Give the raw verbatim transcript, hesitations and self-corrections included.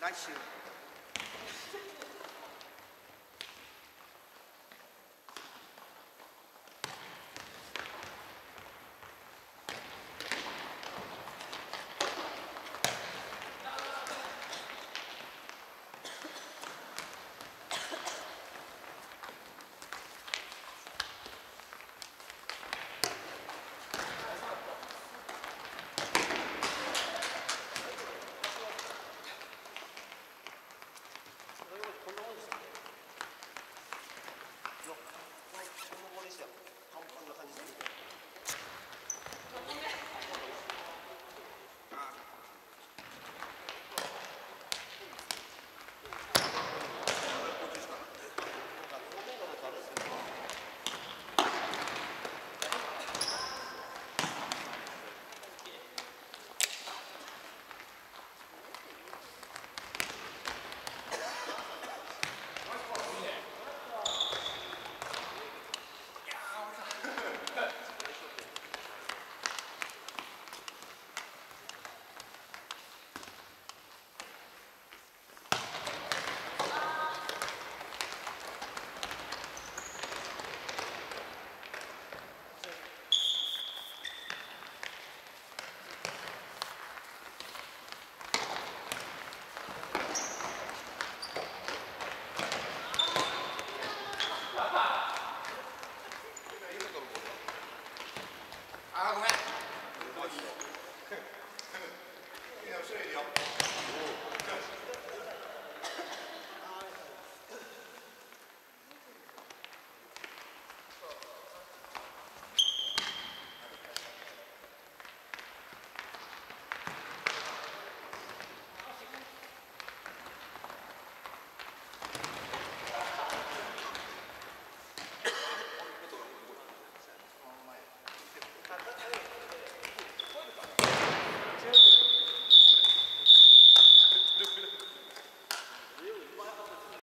Nice shoot.